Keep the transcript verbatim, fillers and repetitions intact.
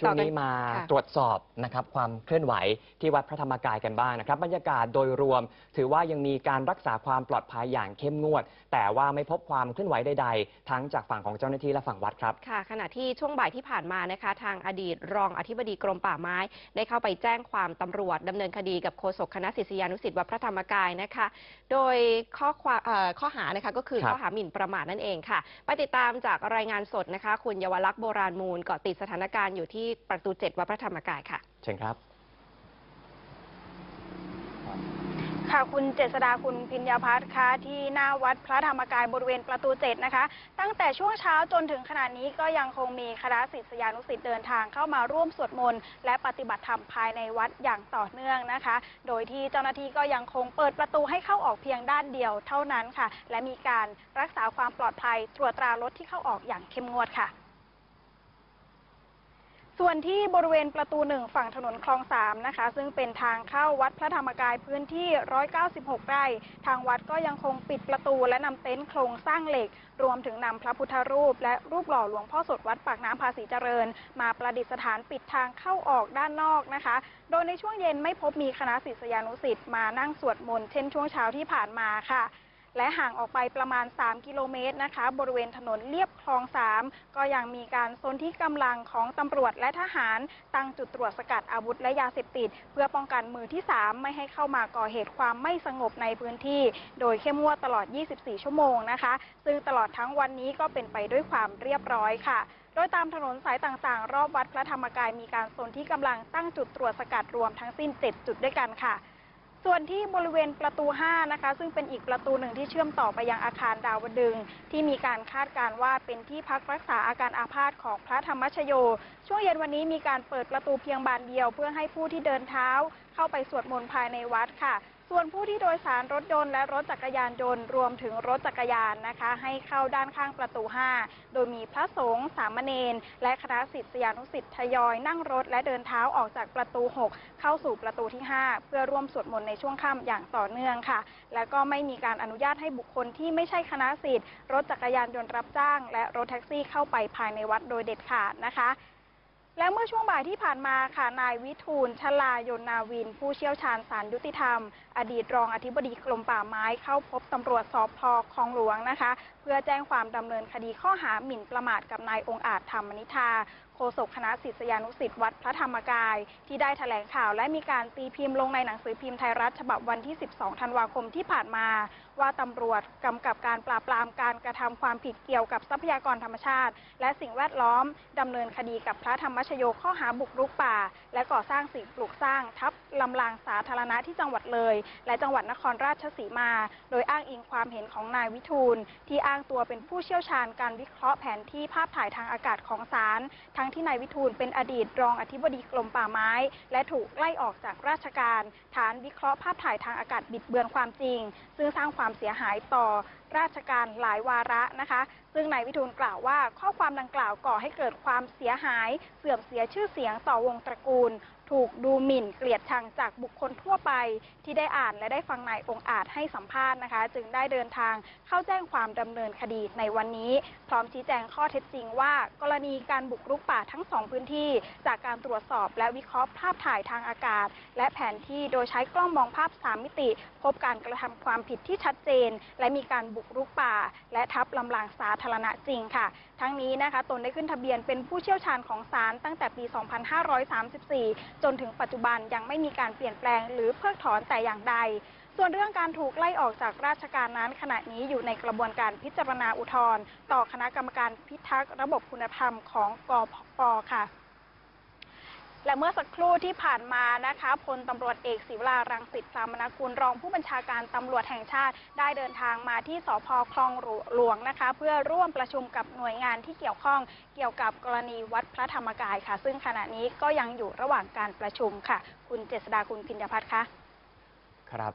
ช่วงนี้มาตรวจสอบนะครับความเคลื่อนไหวที่วัดพระธรรมกายกันบ้างนะครับบรรยากาศโดยรวมถือว่ายังมีการรักษาความปลอดภัยอย่างเข้มงวดแต่ว่าไม่พบความเคลื่อนไหวใดๆทั้งจากฝั่งของเจ้าหน้าที่และฝั่งวัดครับค่ะขณะที่ช่วงบ่ายที่ผ่านมานะคะทางอดีตรองอธิบดีกรมป่าไม้ได้เข้าไปแจ้งความตำรวจดำเนินคดีกับโฆษกคณะศิษยานุศิษย์วัดพระธรรมกายนะคะโดยข้อความข้อหานะคะก็คือข้อหาหมิ่นประมาทนั่นเองค่ะไปติดตามจากรายงานสดนะคะคุณเยาวลักษณ์โบราณมูลเกาะติดสถานการณ์อยู่ที่ประตูเจ็ดวัดพระธรรมกายค่ะเชิญครับค่ะคุณเจษฎาคุณพิญญาภัทรค่ะที่หน้าวัดพระธรรมกายบริเวณประตูเจ็ดนะคะตั้งแต่ช่วงเช้าจนถึงขณะนี้ก็ยังคงมีคณะศิษยานุศิษย์เดินทางเข้ามาร่วมสวดมนต์และปฏิบัติธรรมภายในวัดอย่างต่อเนื่องนะคะโดยที่เจ้าหน้าที่ก็ยังคงเปิดประตูให้เข้าออกเพียงด้านเดียวเท่านั้นค่ะและมีการรักษาความปลอดภัยตรวจตรารถที่เข้าออกอย่างเข้มงวดค่ะส่วนที่บริเวณประตูหนึ่งฝั่งถนนคลองสามนะคะซึ่งเป็นทางเข้าวัดพระธรรมกายพื้นที่หนึ่งร้อยเก้าสิบหกไร่ทางวัดก็ยังคงปิดประตูและนำเต็นท์โครงสร้างเหล็กรวมถึงนำพระพุทธรูปและรูปหล่อหลวงพ่อสดวัดปากน้ำภาษีเจริญมาประดิษฐานปิดทางเข้าออกด้านนอกนะคะโดยในช่วงเย็นไม่พบมีคณะศิษยานุศิษย์มานั่งสวดมนต์เช่นช่วงเช้าที่ผ่านมาค่ะและห่างออกไปประมาณสามกิโลเมตรนะคะบริเวณถนนเลียบคลองสามก็ยังมีการสนธิกำลังของตำรวจและทหารตั้งจุดตรวจสกัดอาวุธและยาเสพติดเพื่อป้องกันมือที่สามไม่ให้เข้ามาก่อเหตุความไม่สงบในพื้นที่โดยเข้มงวดตลอดยี่สิบสี่ชั่วโมงนะคะซึ่งตลอดทั้งวันนี้ก็เป็นไปด้วยความเรียบร้อยค่ะโดยตามถนนสายต่างๆรอบวัดพระธรรมกายมีการสนธิกำลังตั้งจุดตรวจสกัดรวมทั้งสิ้นเจ็ดจุดด้วยกันค่ะส่วนที่บริเวณประตูห้านะคะซึ่งเป็นอีกประตูหนึ่งที่เชื่อมต่อไปยังอาคารดาวดึงส์ที่มีการคาดการณ์ว่าเป็นที่พักรักษาอาการอาพาธของพระธรรมชโยช่วงเย็นวันนี้มีการเปิดประตูเพียงบานเดียวเพื่อให้ผู้ที่เดินเท้าเข้าไปสวดมนต์ภายในวัดค่ะส่วนผู้ที่โดยสารรถยนต์และรถจักรยานยนต์รวมถึงรถจักรยานนะคะให้เข้าด้านข้างประตูห้าโดยมีพระสงฆ์สามเณรและคณะศิษยานุศิษย์ทยอยนั่งรถและเดินเท้าออกจากประตูหกเข้าสู่ประตูที่ห้าเพื่อร่วมสวดมนต์ในช่วงค่ำอย่างต่อเนื่องค่ะและก็ไม่มีการอนุญาตให้บุคคลที่ไม่ใช่คณะศิษย์รถจักรยานยนต์รับจ้างและรถแท็กซี่เข้าไปภายในวัดโดยเด็ดขาดนะคะและเมื่อช่วงบ่ายที่ผ่านมาค่ะนายวิทูลชลายนนาวินผู้เชี่ยวชาญศาลยุติธรรมอดีตรองอธิบดีกรมป่าไม้เข้าพบตำรวจสภ.คลองหลวงนะคะเพื่อแจ้งความดำเนินคดีข้อหาหมิ่นประมาทกับนายองค์อาจธรรมนิธาโฆษกคณะศิษยานุศิษย์วัดพระธรรมกายที่ได้แถลงข่าวและมีการตีพิมพ์ลงในหนังสือพิมพ์ไทยรัฐฉบับวันที่สิบสองธันวาคมที่ผ่านมาว่าตำรวจกำกับการปราบปรามการกระทำความผิดเกี่ยวกับทรัพยากรธรรมชาติและสิ่งแวดล้อมดำเนินคดีกับพระธรรมชโยข้อหาบุกรุกป่าและก่อสร้างสิ่งปลูกสร้างทับลำรางสาธารณะที่จังหวัดเลยและจังหวัดนครราชสีมาโดยอ้างอิงความเห็นของนายวิทูลที่อ้างตัวเป็นผู้เชี่ยวชาญการวิเคราะห์แผนที่ภาพถ่ายทางอากาศของศาลทั้งที่นายวิทูลเป็นอดีตรองอธิบดีกรมป่าไม้และถูกไล่ออกจากราชการฐานวิเคราะห์ภาพถ่ายทางอากาศบิดเบือนความจริงซึ่งสร้างความเสียหายต่อราชการหลายวาระนะคะซึ่งนายวิทูลกล่าวว่าข้อความดังกล่าวก่อให้เกิดความเสียหายเสื่อมเสียชื่อเสียงต่อวงตระกูลถูกดูหมิ่นเกลียดชังจากบุคคลทั่วไปที่ได้อ่านและได้ฟังนายองค์อาจให้สัมภาษณ์นะคะจึงได้เดินทางเข้าแจ้งความดำเนินคดีในวันนี้พร้อมชี้แจงข้อเท็จจริงว่ากรณีการบุกรุกป่าทั้งสองพื้นที่จากการตรวจสอบและวิเคราะห์ภาพถ่ายทางอากาศและแผนที่โดยใช้กล้องมองภาพสามมิติพบการกระทำความผิดที่ชัดเจนและมีการบุกรุกป่าและทับลำรางสาธารณะจริงค่ะทั้งนี้นะคะตนได้ขึ้นทะเบียนเป็นผู้เชี่ยวชาญของศาลตั้งแต่ปีสองพันห้าร้อยสามสิบสี่จนถึงปัจจุบันยังไม่มีการเปลี่ยนแปลงหรือเพิกถอนแต่อย่างใดส่วนเรื่องการถูกไล่ออกจากราชการนั้นขณะนี้อยู่ในกระบวนการพิจารณาอุทธรณ์ต่อคณะกรรมการพิทักษ์ระบบคุณธรรมของกพป.ค่ะและเมื่อสักครู่ที่ผ่านมานะคะพลตำรวจเอกศิวรารังสิตพรามนกุลรองผู้บัญชาการตำรวจแห่งชาติได้เดินทางมาที่สภ.คลองหลวงนะคะเพื่อร่วมประชุมกับหน่วยงานที่เกี่ยวข้องเกี่ยวกับกรณีวัดพระธรรมกายค่ะซึ่งขณะนี้ก็ยังอยู่ระหว่างการประชุมค่ะคุณเจษฎาคุณพิญญาภัทรค่ะครับ